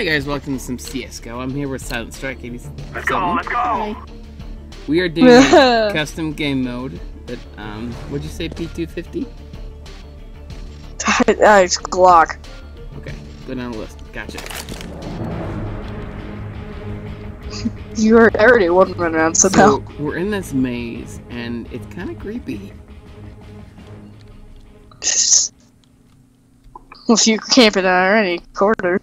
Hi guys, welcome to some CSGO. I'm here with Silent Strike 87. Let's go, let's go! Hi. We are doing custom game mode that, what'd you say, P250? It's Glock. Okay, go down the list. Gotcha. You already won one round, so now. We're in this maze, and it's kind of creepy. Well, if you're camping out already, quarter.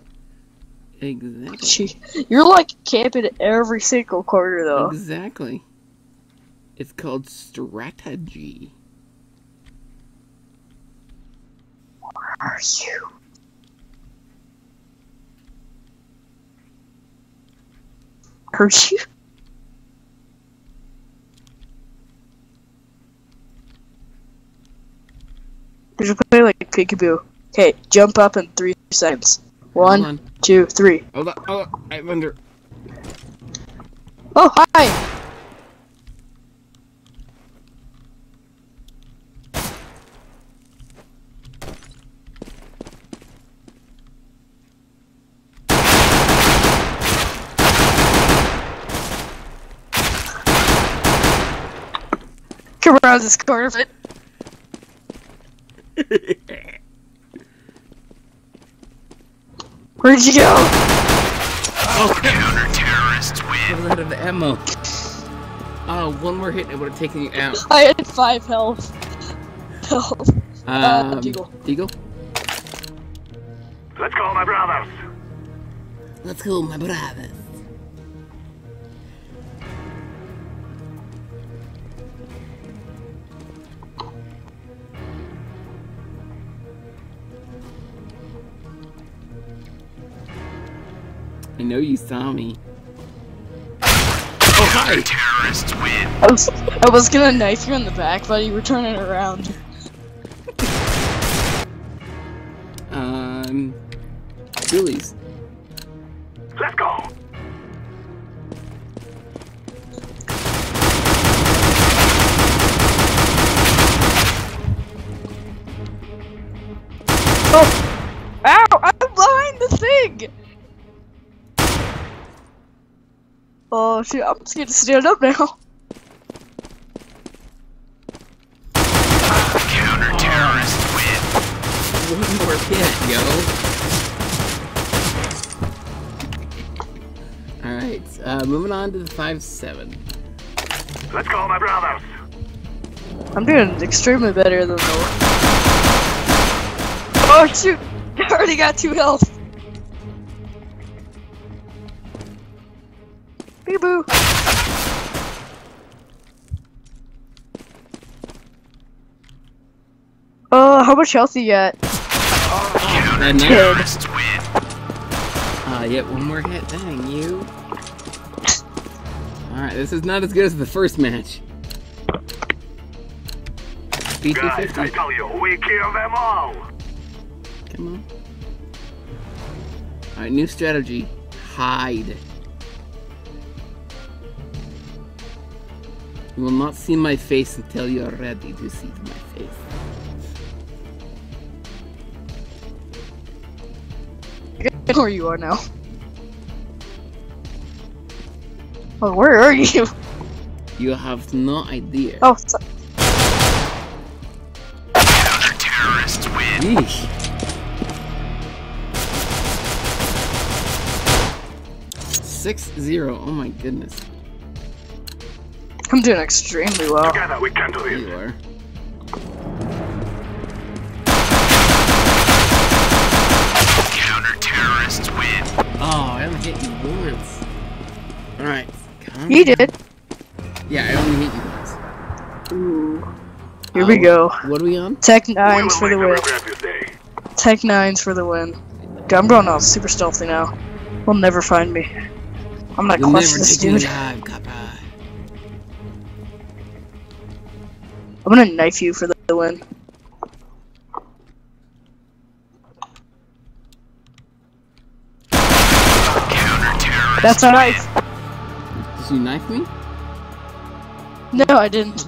Exactly. You're like camping every single quarter, though. Exactly. It's called strategy. Where are you? Hurt you? Did you play like peekaboo? Okay, jump up in 3 seconds. One, two, three. Hold up, hold up. I'm under. Oh, hi! Come around this corner of it. Where'd you go? Oh, counter-terrorists win. I was out of ammo. Oh, one more hit and it would have taken you out. I had 5 health. Health. Deagle. Deagle? Let's go, my brothers. Let's go, my brothers. I know you saw me. Oh, hi! Terrorists win. I was gonna knife you in the back, buddy. We're turning around. Julie's. Let's go! Oh! Ow! I'm behind the thing! Oh shoot, I'm scared to stand up now. Counter-terrorist win. One more hit, yo. Alright, moving on to the 5-7. Let's go, my brothers. I'm doing extremely better than the one. Oh shoot! I already got 2 health. Peekaboo! How much health you got? Oh, and terrorists win. Yet one more hit. Dang you! All right, this is not as good as the first match. Guys, I tell you, we kill them all. Come on! All right, new strategy: hide. You will not see my face until you are ready to see my face. Where you are now? Oh, where are you? You have no idea. Oh, so counter-terrorists win. Eesh. Six, 0. Oh my goodness. I'm doing extremely well. Together we can do this. You are. Counter-terrorists win. Oh, I only hit you once. Alright. You did. Yeah, I only hit you once. Ooh. Here we go. What are we on? Tech 9s for the win. Tech 9s for the win. I'm going all super stealthy now. They'll never find me. I'm not clutching this dude. I'm gonna knife you for the win. Counter-terrorist. That's a knife. Did you knife me? No, I didn't.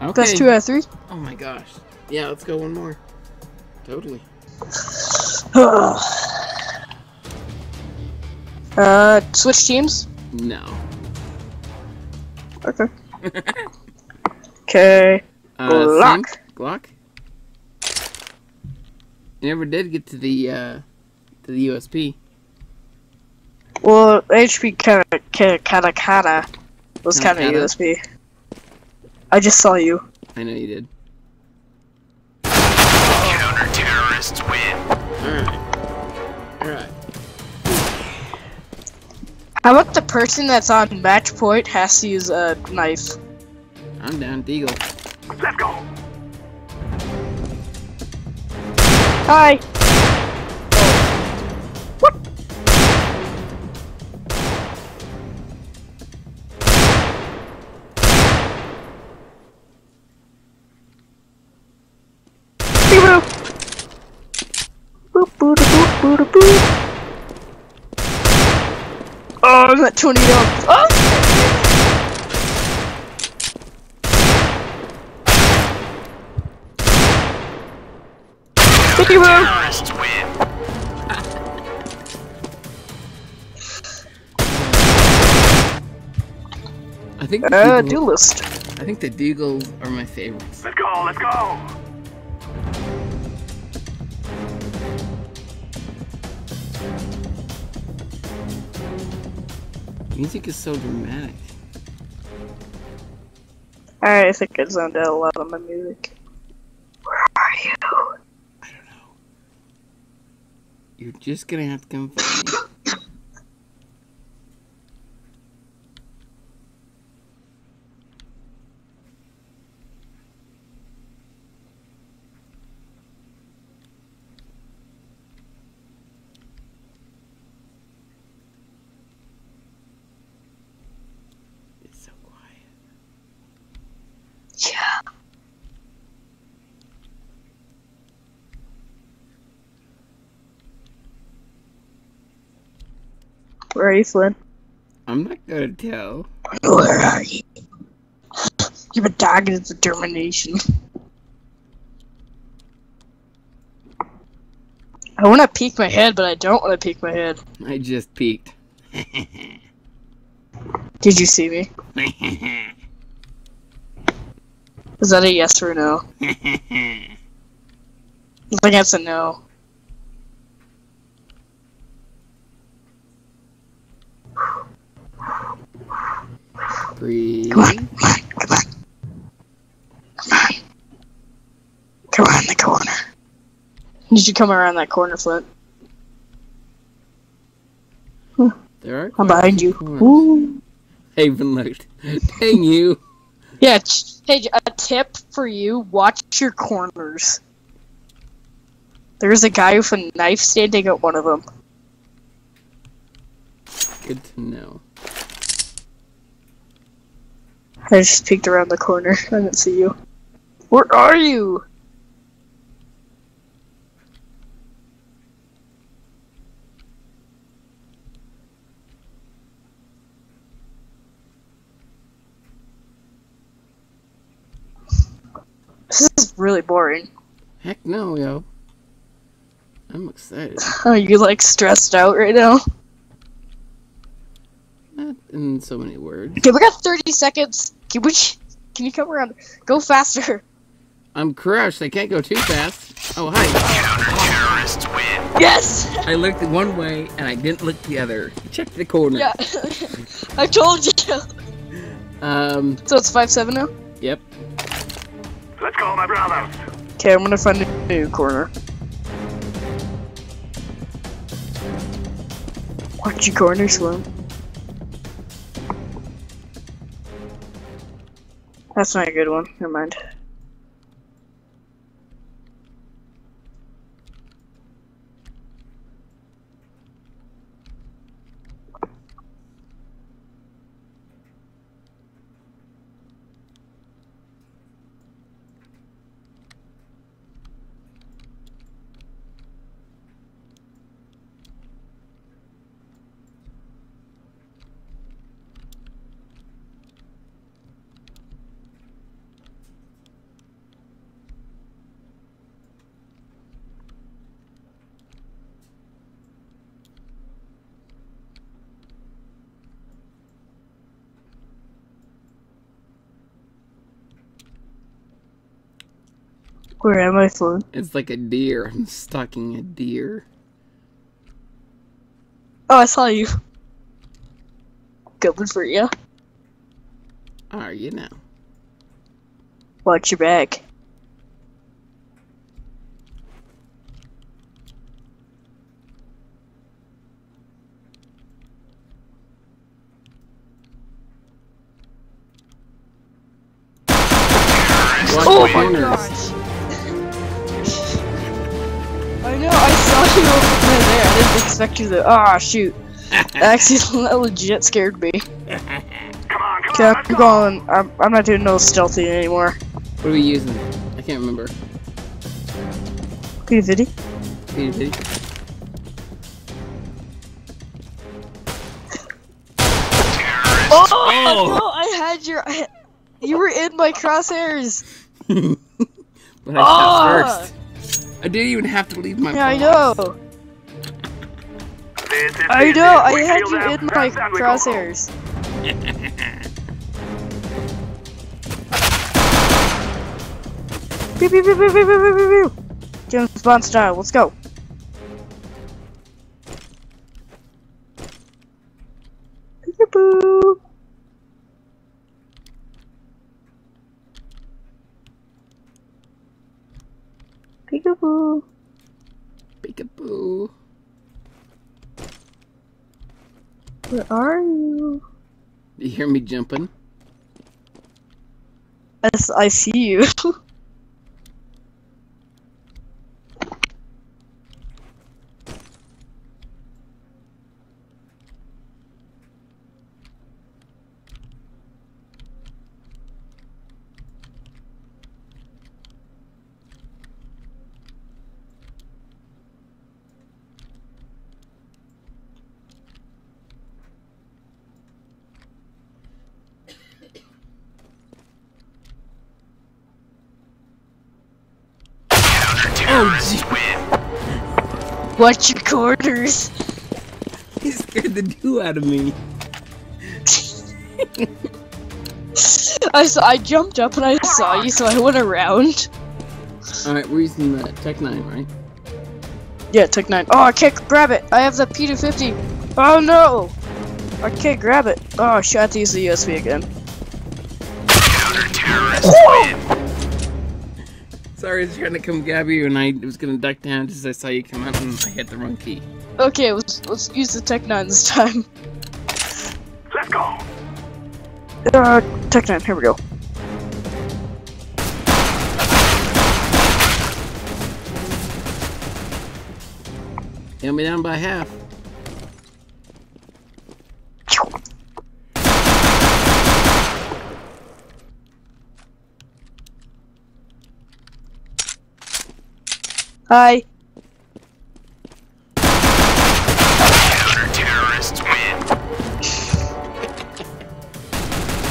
Okay. That's 2 out of 3. Oh my gosh. Yeah, let's go one more. Totally. Switch teams? No. Okay. Okay. Glock. Glock. You never did get to the USP. Well, HP Katakana was kind of USP. I just saw you. I know you did. Counter-terrorists win. Alright. Alright. How about the person that's on match point has to use a knife? I'm down, Deagle. Let's go! Hi! What? Boop boop boop boop boop boop. Oh, that tornado! Oh! Sticky room! I think the duelist. I think the Deagles are my favorites. Let's go! Let's go! Music is so dramatic. Alright, I think I zoned out a lot on my music. Where are you? I don't know. You're just gonna have to come find me. Where are you, Flynn? I'm not gonna tell. Where are you? You have a dogged determination. I wanna peek my head, but I don't wanna peek my head. I just peeked. Did you see me? Is that a yes or a no? I think that's a no. Breathe. Come on, come on, come on. Come on. Come around the corner. You should come around that corner, Flint. There are I'm behind you. Ooh. I even looked. Dang you. Yeah, hey, a tip for you, watch your corners. There's a guy with a knife standing at one of them. Good to know. I just peeked around the corner. I didn't see you. Where are you? This is really boring. Heck no, yo. I'm excited. Are you like stressed out right now? Not in so many words. Okay, we got 30 seconds. Can you come around? Go faster. I'm crushed. I can't go too fast. Oh, hi. Counter-terrorists win. Yes! I looked one way and I didn't look the other. Check the corner. Yeah. I told you. So it's 5-7 now? Yep. Let's call my brother. Okay, I'm gonna find a new corner. Watch your corner, Slim. That's not a good one. Never mind. Where am I, son? It's like a deer. I'm stalking a deer. Oh, I saw you. Coming for you. Are you now? Watch your back. Oh my gosh! I know, I saw you over there. I didn't expect you to. Ah, shoot! Actually, that legit scared me. Come on, I'm going. I'm not doing no stealthy anymore. What are we using? I can't remember. P-Viddy. Oh no! I had your. You were in my crosshairs. But I shot first. I didn't even have to leave my. Yeah, boss. I know. I know. I had you in my crosshairs. James Bond style. Let's go. Peekaboo. Peekaboo. Where are you? Do you hear me jumping? Yes, I see you. Watch your quarters. He scared the dew out of me. I jumped up and I saw you, so I went around. Alright, we're using the Tech 9, right? Yeah, Tech 9. Oh, I can't grab it. I have the P250. Oh no! I can't grab it. Oh, I have to use the USB again. Counter-terrorist win. Sorry, I was trying to come grab you, and I was gonna duck down just as I saw you come up, and I hit the wrong key. Okay, let's use the Tech 9 this time. Let's go. Tech 9. Here we go. Got me down by half. Hi. Counter-terrorists win.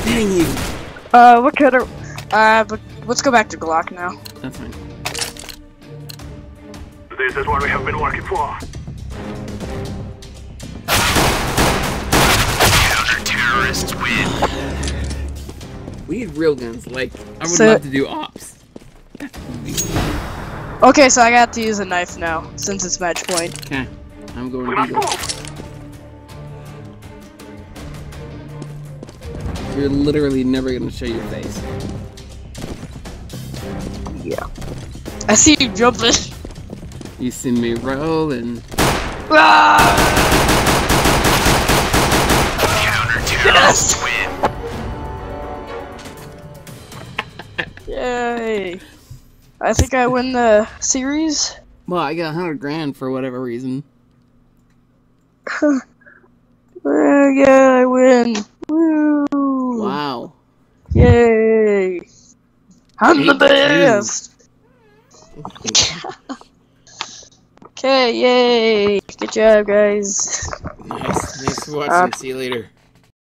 Dang you. What kind of... but let's go back to Glock now. That's fine. This is what we have been working for. Counter-terrorists win. We need real guns, like, I would love to do ops. Okay, so I got to use a knife now, since it's match point. Okay, I'm going to do this. You're literally never going to show your face. Yeah. I see you jumping. You see me rolling. Ah! Yes! Yay! I think I win the series. Well, I got 100 grand for whatever reason. Yeah, I win. Woo! Wow. Yay! I'm the best! Okay, yay! Good job, guys. Nice watching. See you later.